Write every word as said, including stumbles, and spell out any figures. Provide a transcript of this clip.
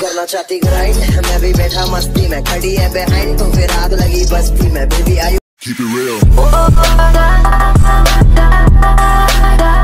करना चाहती ग्राइंड, मैं भी बैठा मस्ती में, खड़ी है बिहाइंड तो फिर आग लगी बस्ती में, बेबी आई।